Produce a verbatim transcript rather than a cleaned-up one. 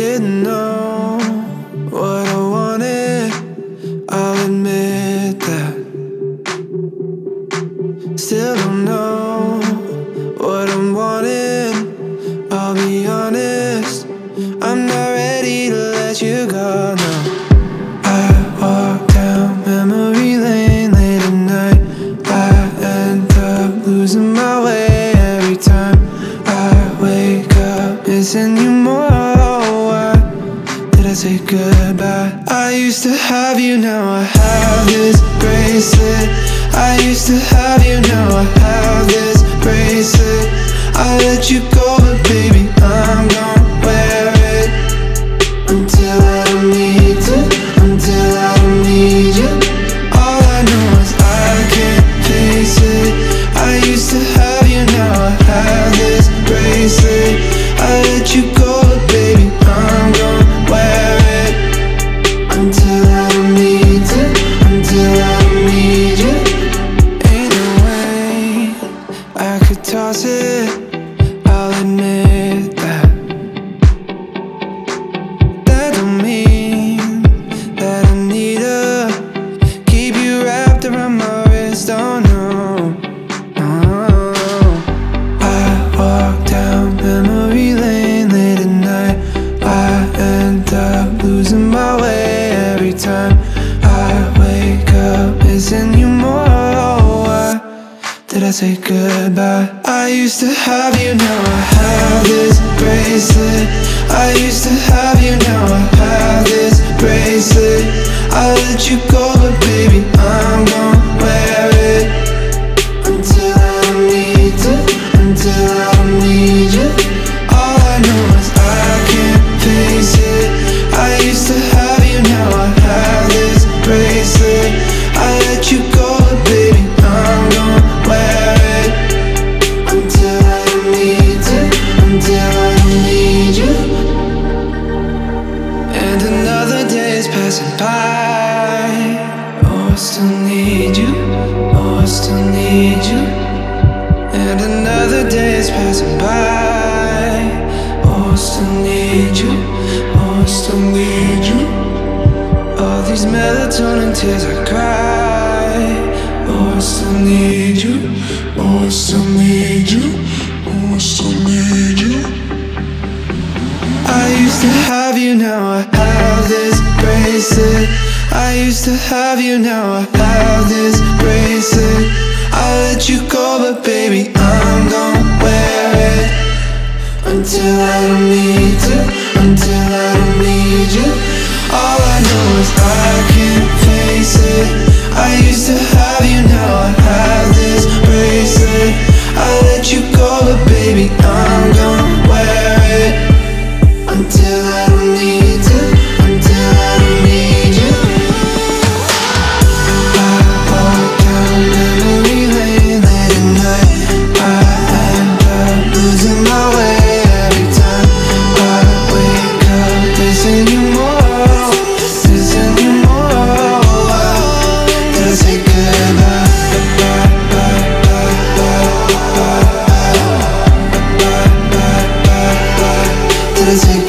didn't know what I wanted, I'll admit that. Still don't know what I'm wanting, I'll be honest, I'm not ready to let you go now. I walk down memory lane late at night, I end up losing my way every time I wake up missing you more. Say goodbye. I used to have you, now I have this bracelet. I used to have you, now I have this bracelet. I let you go, but baby, I'm gonna wear it until I don't need to, until I don't need you. All I know is I can't face it. I used to have you, now I have this bracelet. I let you go, but baby, I'm gonna until I don't need to, until I don't need you. Ain't no way I could toss it, I'll admit that. That don't mean that I need to keep you wrapped around my wrist, oh no, no. I walk down memory lane late at night, I end up losing my way. Every time I wake up missing you more, why did I say goodbye? I used to have you, now I have this bracelet. I used to have you, now I have this bracelet. I let you go, but baby, I'm gonna wear it until I don't need to, until I don't need you. All I know is I can't face it. I used to have you, now I have this bracelet. I let you go, but baby, I'm gonna wear it until I don't need to, until I don't need you. And another day is passing by, oh I still need you, oh I still need you. And another day is passing by, oh I still need you, I still need you. All these melatonin tears I cry, oh I still need you, oh I still need you, oh I still need you. I used to have you, now I have this bracelet. I used to have you, now I have this bracelet. I let you go, but baby, I'm gonna wear it until I don't need to, until I don't need you. All I know is I can't face it. I used to have you, now I have this bracelet. I let you go, but baby, I'm gonna wear it until I don't need to, until I don't need you. I walk down memory lane late at night, I end up losing my way. Is